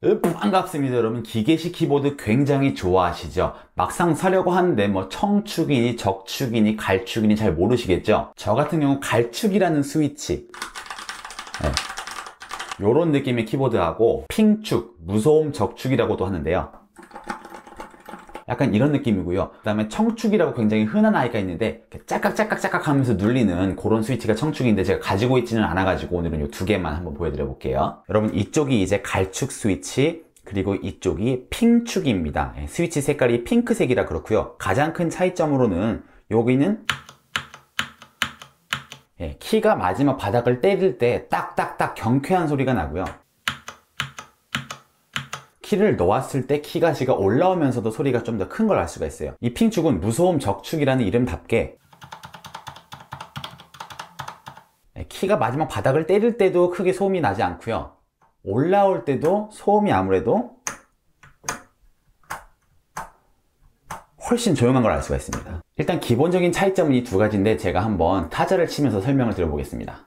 반갑습니다 여러분. 기계식 키보드 굉장히 좋아하시죠? 막상 사려고 하는데 뭐 청축이니 적축이니 갈축이니 잘 모르시겠죠? 저 같은 경우 갈축이라는 스위치, 요런 느낌의 키보드하고 핑축, 무소음 적축이라고도 하는데요, 약간 이런 느낌이고요. 그 다음에 청축이라고 굉장히 흔한 아이가 있는데 짝깍짝깍짝깍 하면서 눌리는 그런 스위치가 청축인데 제가 가지고 있지는 않아가지고 오늘은 요 두 개만 한번 보여드려 볼게요. 여러분, 이쪽이 이제 갈축 스위치, 그리고 이쪽이 핑축입니다. 스위치 색깔이 핑크색이라 그렇고요. 가장 큰 차이점으로는 여기는 키가 마지막 바닥을 때릴 때 딱딱딱 경쾌한 소리가 나고요. 키를 넣었을 때 키가시가 올라오면서도 소리가 좀 더 큰 걸 알 수가 있어요. 이 핑축은 무소음 적축이라는 이름답게 키가 마지막 바닥을 때릴 때도 크게 소음이 나지 않고요. 올라올 때도 소음이 아무래도 훨씬 조용한 걸 알 수가 있습니다. 일단 기본적인 차이점은 이 두 가지인데 제가 한번 타자를 치면서 설명을 드려보겠습니다.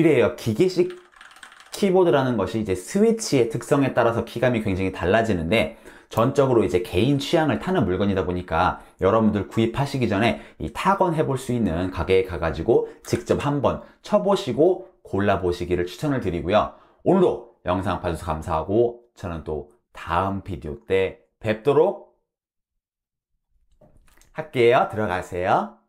그래요. 기계식 키보드라는 것이 이제 스위치의 특성에 따라서 키감이 굉장히 달라지는데, 전적으로 이제 개인 취향을 타는 물건이다 보니까 여러분들 구입하시기 전에 이 타건해 볼 수 있는 가게에 가가지고 직접 한번 쳐보시고 골라보시기를 추천을 드리고요. 오늘도 영상 봐주셔서 감사하고 저는 또 다음 비디오 때 뵙도록 할게요. 들어가세요.